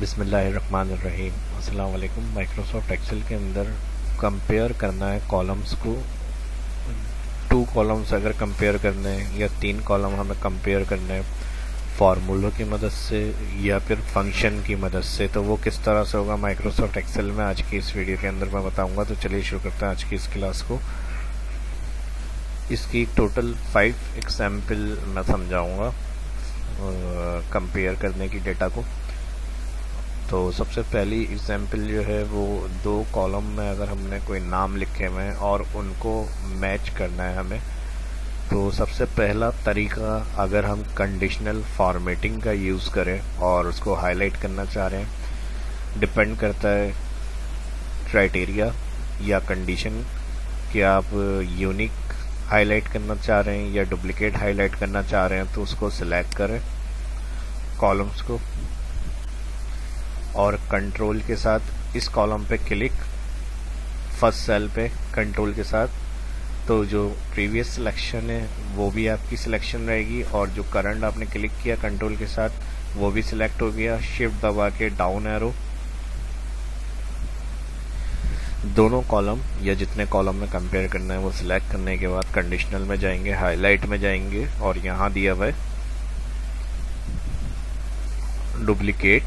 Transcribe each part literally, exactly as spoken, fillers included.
बिस्मिल्लाहिर्रहमानिर्रहीम। अस्सलाम वालेकुम। माइक्रोसॉफ्ट एक्सेल के अंदर कंपेयर करना है कॉलम्स को। टू कॉलम्स अगर कंपेयर करने हैं या तीन कॉलम हमें कंपेयर करने हैं फार्मूलों की मदद से या फिर फंक्शन की मदद से, तो वो किस तरह से होगा माइक्रोसॉफ्ट एक्सेल में आज की इस वीडियो के अंदर मैं बताऊँगा। तो चलिए शुरू करते हैं आज की इस क्लास को। इसकी टोटल फाइव एग्जाम्पल मैं समझाऊँगा कंपेयर करने की डेटा को। तो सबसे पहली एग्जाम्पल जो है वो दो कॉलम में अगर हमने कोई नाम लिखे हुए हैं और उनको मैच करना है हमें, तो सबसे पहला तरीका अगर हम कंडीशनल फॉर्मेटिंग का यूज़ करें और उसको हाईलाइट करना चाह रहे हैं, डिपेंड करता है क्राइटेरिया या कंडीशन कि आप यूनिक हाईलाइट करना चाह रहे हैं या डुप्लिकेट हाईलाइट करना चाह रहे हैं। तो उसको सिलेक्ट करें कॉलम्स को और कंट्रोल के साथ इस कॉलम पे क्लिक, फर्स्ट सेल पे कंट्रोल के साथ, तो जो प्रीवियस सिलेक्शन है वो भी आपकी सिलेक्शन रहेगी और जो करंट आपने क्लिक किया कंट्रोल के साथ वो भी सिलेक्ट हो गया। शिफ्ट दबा के डाउन एरो दोनों कॉलम या जितने कॉलम में कंपेयर करना है वो सिलेक्ट करने के बाद कंडीशनल में जाएंगे, हाईलाइट में जाएंगे और यहाँ दिया हुआ है डुप्लीकेट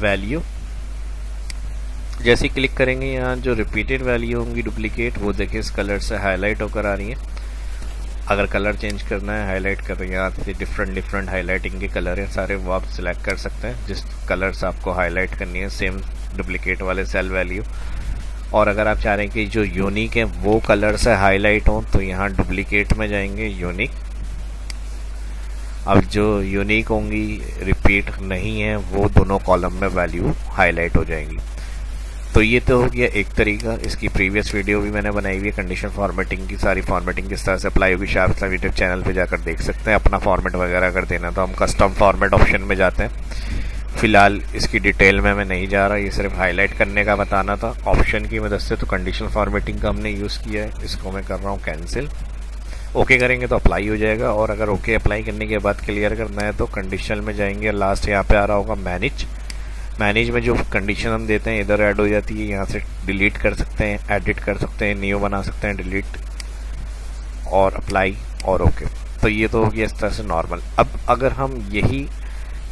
वैल्यू। जैसे क्लिक करेंगे यहाँ जो रिपीटेड वैल्यू होंगी डुप्लीकेट वो देखिए इस कलर से हाईलाइट होकर आ रही है। अगर कलर चेंज करना है हाईलाइट कर, तो यहाँ से डिफरेंट डिफरेंट हाईलाइटिंग के कलर हैं सारे, वो आप सिलेक्ट कर सकते हैं जिस कलर से आपको हाईलाइट करनी है सेम डुप्लीकेट वाले सेल वैल्यू। और अगर आप चाह रहे हैं कि जो यूनिक है वो कलर से हाईलाइट हो, तो यहाँ डुप्लीकेट में जाएंगे यूनिक। अब जो यूनिक होंगी रिपीट नहीं है वो दोनों कॉलम में वैल्यू हाईलाइट हो जाएंगी। तो ये तो हो गया एक तरीका। इसकी प्रीवियस वीडियो भी मैंने बनाई हुई है कंडीशन फॉर्मेटिंग की, सारी फॉर्मेटिंग किस तरह से अप्लाई होगी शार्प स्लैब यूट्यूब चैनल पे जाकर देख सकते हैं। अपना फॉर्मेट वगैरह अगर देना तो हम कस्टम फॉर्मेट ऑप्शन में जाते हैं। फिलहाल इसकी डिटेल में मैं नहीं जा रहा, ये सिर्फ हाईलाइट करने का बताना था ऑप्शन की मदद से। तो कंडीशन फॉर्मेटिंग का हमने यूज़ किया है, इसको मैं कर रहा हूँ कैंसिल। ओके okay करेंगे तो अप्लाई हो जाएगा। और अगर ओके okay अप्लाई करने के बाद क्लियर करना है तो कंडीशनल में जाएंगे, लास्ट यहाँ पे आ रहा होगा मैनेज। मैनेज में जो कंडीशन हम देते हैं इधर ऐड हो जाती है, यहाँ से डिलीट कर सकते हैं, एडिट कर सकते हैं, न्यू बना सकते हैं, डिलीट और अप्लाई और ओके okay। तो ये तो हो गया इस तरह से नॉर्मल। अब अगर हम यही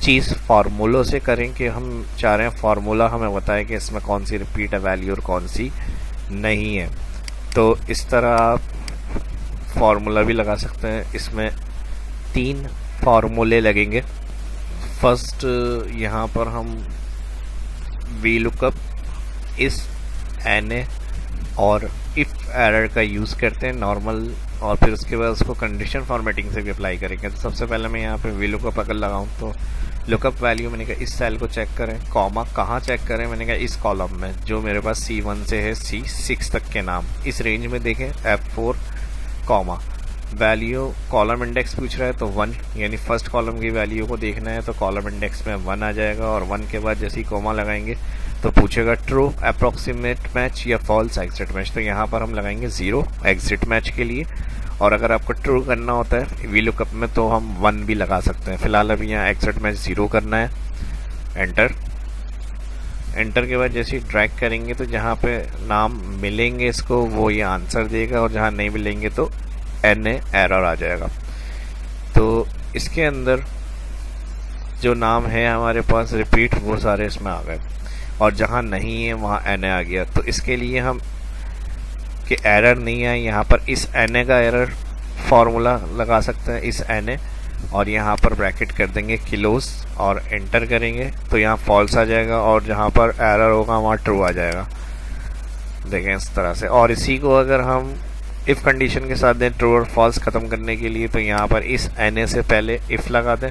चीज़ फार्मूलों से करें कि हम चाह रहे हैं फार्मूला हमें बताएं कि इसमें कौन सी रिपीट है वैल्यू और कौन सी नहीं है, तो इस तरह आप फार्मूला भी लगा सकते हैं। इसमें तीन फार्मूले लगेंगे। फर्स्ट यहाँ पर हम वी लुकअप, इस एन ए और इफ एरर का यूज़ करते हैं नॉर्मल, और फिर उसके बाद उसको कंडीशन फॉर्मेटिंग से भी अप्लाई करेंगे। तो सबसे पहले मैं यहाँ पे वी लुकअप अगर लगाऊँ तो लुकअप वैल्यू मैंने कहा इस सेल को चेक करें, कॉमा कहाँ चेक करें, मैंने कहा इस कॉलम में जो मेरे पास सी वन से है सी सिक्स तक के नाम इस रेंज में देखें F four comma value. Column index पूछ रहा है तो वन यानी फर्स्ट कॉलम की वैल्यू को देखना है तो कॉलम इंडेक्स में वन आ जाएगा और वन के बाद जैसे ही कॉमा लगाएंगे तो पूछेगा ट्रू अप्रॉक्सीमेट मैच या फॉल्स एग्जिट मैच, तो यहाँ पर हम लगाएंगे ज़ीरो एग्जिट मैच के लिए। और अगर आपको ट्रू करना होता है वी लुकअप में तो हम वन भी लगा सकते हैं। फिलहाल अभी यहाँ एग्जिट मैच ज़ीरो करना है, एंटर एंटर के बाद जैसे ही ड्रैग करेंगे तो जहाँ पे नाम मिलेंगे इसको वो ये आंसर देगा और जहाँ नहीं मिलेंगे तो एन ए एरर आ जाएगा। तो इसके अंदर जो नाम है हमारे पास रिपीट वो सारे इसमें आ गए और जहाँ नहीं है वहाँ एन ए आ गया। तो इसके लिए हम कि एरर नहीं आए यहाँ पर इस एन ए का एरर फार्मूला लगा सकते हैं, इस एन ए और यहाँ पर ब्रैकेट कर देंगे क्लोज और एंटर करेंगे तो यहाँ फॉल्स आ जाएगा और जहाँ पर एरर होगा वहाँ ट्रू आ जाएगा। देखें इस तरह से। और इसी को अगर हम इफ़ कंडीशन के साथ दें ट्रू और फॉल्स ख़त्म करने के लिए, तो यहाँ पर इस एन ए से पहले इफ़ लगा दें,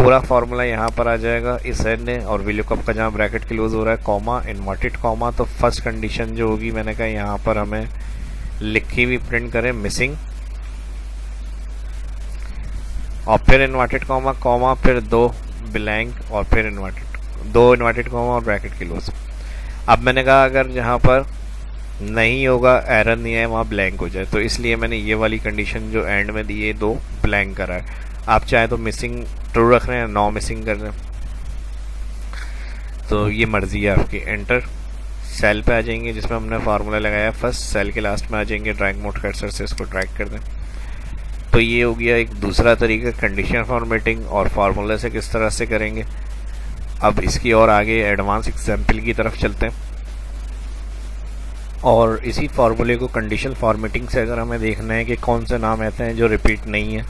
पूरा फार्मूला यहाँ पर आ जाएगा इस एन ए और वीलुकअप का जहाँ ब्रैकेट क्लोज हो रहा है कॉमा इन्वर्टेड कॉमा। तो फर्स्ट कंडीशन जो होगी मैंने कहा यहाँ पर हमें लिखी हुई प्रिंट करें मिसिंग और फिर इन्वर्टेड कॉमा कॉमा फिर दो ब्लैंक और फिर इन्वर्टेड दो इन्वर्टेड कॉमा और ब्रैकेट क्लोज। अब मैंने कहा अगर जहाँ पर नहीं होगा एरर नहीं है वहाँ ब्लैंक हो जाए, तो इसलिए मैंने ये वाली कंडीशन जो एंड में दी है दो ब्लैंक करा है। आप चाहे तो मिसिंग ट्रू रख रहे हैं नॉ मिसिंग कर रहे हैं। तो ये मर्जी है आपकी। एंटर सेल पे आ जाएंगे जिसमें हमने फार्मूला लगाया, फर्स्ट सेल के लास्ट में आ जाएंगे, ड्रैग मोड कर्सर से इसको ड्रैग कर दें। तो ये हो गया एक दूसरा तरीका, कंडीशन फॉर्मेटिंग और फार्मूला से किस तरह से करेंगे। अब इसकी और आगे एडवांस एग्जाम्पल की तरफ चलते हैं, और इसी फार्मूले को कंडीशन फॉर्मेटिंग से अगर हमें देखना है कि कौन से नाम ऐसे हैं जो रिपीट नहीं है,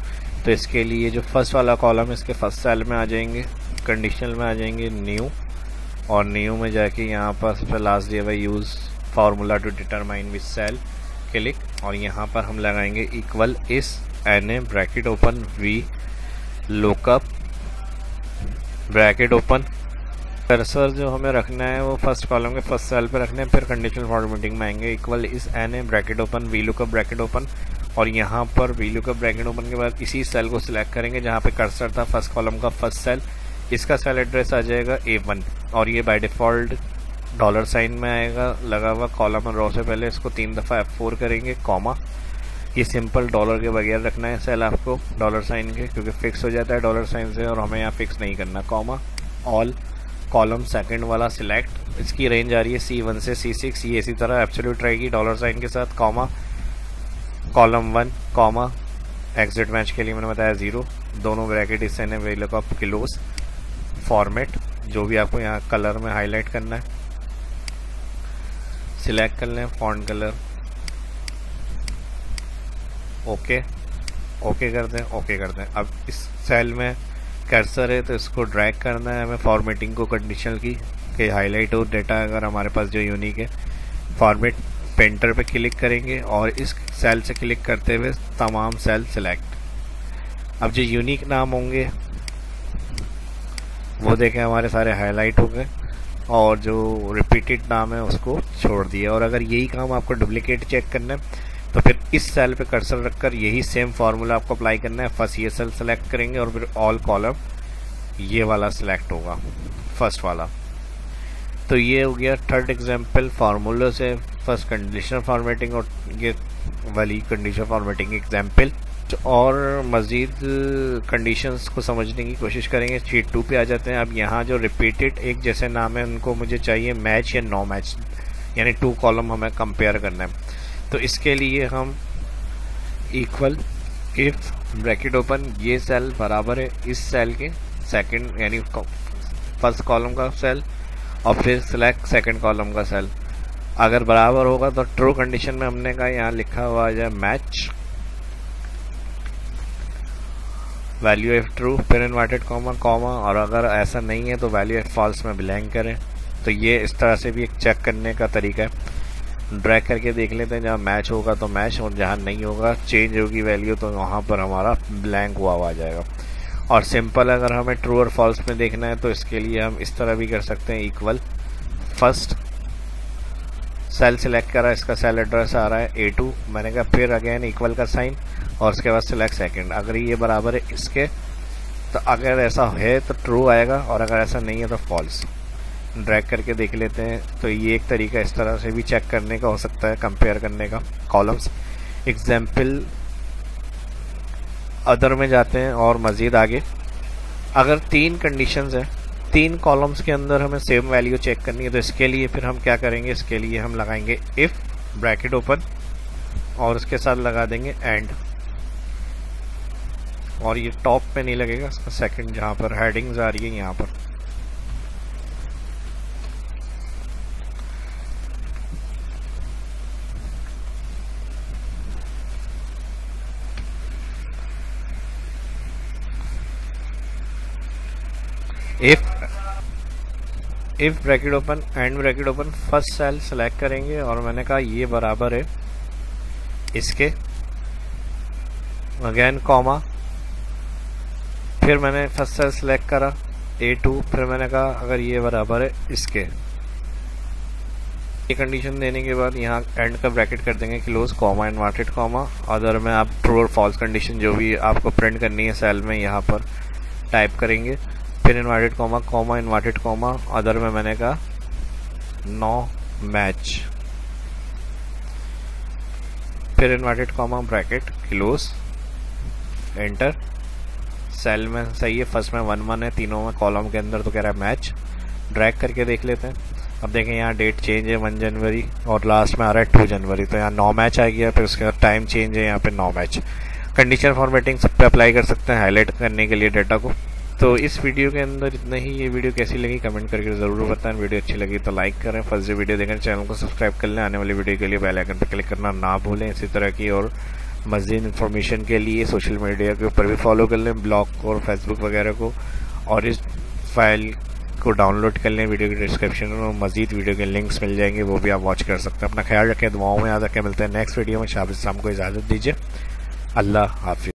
तो इसके लिए जो फर्स्ट वाला कॉलम है इसके फर्स्ट सेल में आ जाएंगे, कंडीशनल में आ जाएंगे न्यू, और न्यू में जाके यहाँ पर लास्ट दिया हुआ use formula to determine which cell click, और यहाँ पर हम लगाएंगे equal is N A bracket open V lookup bracket open. Cursor जो हमें रखना है वो फर्स्ट कॉलम के फर्स्ट सेल पर रखना है, फिर कंडीशनल फॉर्मेटिंग में आएंगे equal is N A bracket open V lookup bracket open, और यहाँ पर वी लुकअप ब्रैकेट ओपन के बाद इसी सेल को सिलेक्ट करेंगे जहाँ पे कर्सर था, फर्स्ट कॉलम का फर्स्ट सेल, इसका सेल एड्रेस आ जाएगा ए वन, और ये बाय डिफ़ॉल्ट डॉलर साइन में आएगा लगा हुआ, कॉलम और रो से पहले इसको तीन दफ़ा एफ फोर करेंगे, कॉमा, ये सिंपल डॉलर के बगैर रखना है सेल आपको डॉलर साइन के, क्योंकि फिक्स हो जाता है डॉलर साइन से और हमें यहाँ फिक्स नहीं करना, कॉमा, ऑल, कॉलम सेकंड वाला सिलेक्ट, इसकी रेंज आ रही है सी वन से सी सिक्स, ये इसी तरह एब्सोल्यूट रहेगी डॉलर साइन के साथ, comma, column one, comma, exact match के लिए मैंने बताया ज़ीरो, दोनों ब्रैकेट इससे ने वेलकअप क्लोज, फॉर्मेट जो भी आपको यहाँ कलर में हाईलाइट करना है सिलेक्ट कर लें, फॉन्ट कलर ओके ओके कर दें, ओके कर दें। अब इस सेल में कर्सर है तो इसको ड्रैग करना है हमें फॉर्मेटिंग को कंडीशनल की कि हाईलाइट हो डेटा अगर हमारे पास जो यूनिक है, फॉर्मेट पेंटर पे क्लिक करेंगे और इस सेल से क्लिक करते हुए तमाम सेल सिलेक्ट। अब जो यूनिक नाम होंगे वो देखें हमारे सारे हाईलाइट हो गए और जो रिपीटेड नाम है उसको छोड़ दिया। और अगर यही काम आपको डुप्लीकेट चेक करना है तो फिर इस सेल पे कर्सर रखकर यही सेम फार्मूला आपको अप्लाई करना है, फर्स्ट ये सेल सेलेक्ट करेंगे और फिर ऑल कॉलम ये वाला सिलेक्ट होगा फर्स्ट वाला। तो ये हो गया थर्ड एग्जांपल फार्मूला से, फर्स्ट कंडीशनल फॉर्मेटिंग और ये वाली कंडीशनल फॉर्मेटिंग एग्जांपल। और मज़ीद कंडीशंस को समझने की कोशिश करेंगे। शीट टू पे आ जाते हैं। अब यहाँ जो रिपीटेड एक जैसे नाम है उनको मुझे चाहिए मैच या नो मैच, यानी टू कॉलम हमें कंपेयर करना है। तो इसके लिए हम इक्वल इफ ब्रैकेट ओपन ये सेल बराबर है इस सेल के सेकंड यानी फर्स्ट कॉलम का सेल और फिर सिलेक्ट सेकंड कॉलम का सेल, अगर बराबर होगा तो ट्रू कंडीशन में हमने कहा यहाँ लिखा हुआ आ जाए मैच वैल्यू इफ ट्रू फिर इन्वर्टेड कॉमा कॉमा, और अगर ऐसा नहीं है तो वैल्यू इफ फॉल्स में ब्लैंक करें। तो ये इस तरह से भी एक चेक करने का तरीका है। ड्रैग करके देख लेते हैं, जहाँ मैच होगा तो मैच और जहाँ नहीं होगा चेंज होगी वैल्यू तो वहाँ पर हमारा ब्लैंक हुआ हुआ आ जाएगा। और सिंपल अगर हमें ट्रू और फॉल्स में देखना है तो इसके लिए हम इस तरह भी कर सकते हैं इक्वल फर्स्ट सेल सिलेक्ट करा, इसका सेल एड्रेस आ रहा है ए टू, मैंने कहा फिर अगेन इक्वल का साइन और उसके बाद सिलेक्ट सेकेंड, अगर ये बराबर है इसके तो अगर ऐसा है तो ट्रू आएगा और अगर ऐसा नहीं है तो फॉल्स। ड्रैग करके देख लेते हैं। तो ये एक तरीका इस तरह से भी चेक करने का हो सकता है, कंपेयर करने का। कॉलम्स एग्जाम्पल अदर में जाते हैं और मज़ीद आगे अगर तीन कंडीशंस हैं, तीन कॉलम्स के अंदर हमें सेम वैल्यू चेक करनी है तो इसके लिए फिर हम क्या करेंगे, इसके लिए हम लगाएंगे इफ़ ब्रैकेट ओपन और उसके साथ लगा देंगे एंड, और ये टॉप पे नहीं लगेगा, इसका सेकंड जहाँ पर हेडिंग्स आ रही है यहाँ पर। If if bracket open and bracket open first cell select करेंगे और मैंने कहा ये बराबर है इसके, अगेन कॉमा, फिर मैंने फर्स्ट सेल सेलेक्ट करा ए टू, फिर मैंने कहा अगर ये बराबर है इसके, ये कंडीशन देने के बाद यहाँ एंड का ब्रैकेट कर देंगे close, comma, inverted comma. Other में आप ट्रू और फॉल्स कंडीशन जो भी आपको प्रिंट करनी है सेल में यहाँ पर टाइप करेंगे, फिर inverted comma comma inverted comma, other में मैंने कहा नो मैच, फिर inverted comma bracket close, enter. Cell में सही है, फर्स्ट में वन वन है तीनों में कॉलम के अंदर तो कह रहा है मैच, ड्रैग करके देख लेते हैं। अब देखें यहाँ डेट चेंज है वन जनवरी और लास्ट में आ रहा है टू जनवरी, तो यहाँ नौ मैच आ गया। फिर उसके बाद टाइम चेंज है यहाँ पे नौ मैच। कंडीशन फॉर्मेटिंग सब पे अप्लाई कर सकते हैं हाईलाइट करने के लिए डाटा को। तो इस वीडियो के अंदर इतना ही। ये वीडियो कैसी लगी कमेंट करके ज़रूर बताएं। वीडियो अच्छी लगी तो लाइक करें, फर्स्ट वीडियो देखें, चैनल को सब्सक्राइब कर लें। आने वाली वीडियो के लिए बेल आइकन पर क्लिक करना ना भूलें। इसी तरह की और मज़ीद इन्फॉर्मेशन के लिए सोशल मीडिया के ऊपर भी फॉलो कर लें, ब्लॉग को और फेसबुक वगैरह को, और इस फाइल को डाउनलोड कर लें। वीडियो के डिस्क्रिप्शन में मजीद वीडियो के लिंक्स मिल जाएंगे, वो भी आप वॉच कर सकते हैं। अपना ख्याल रखें, दुआओं में याद रखें। मिलते हैं नेक्स्ट वीडियो में। शाम को इजाज़त दीजिए। अल्लाह हाफिज़।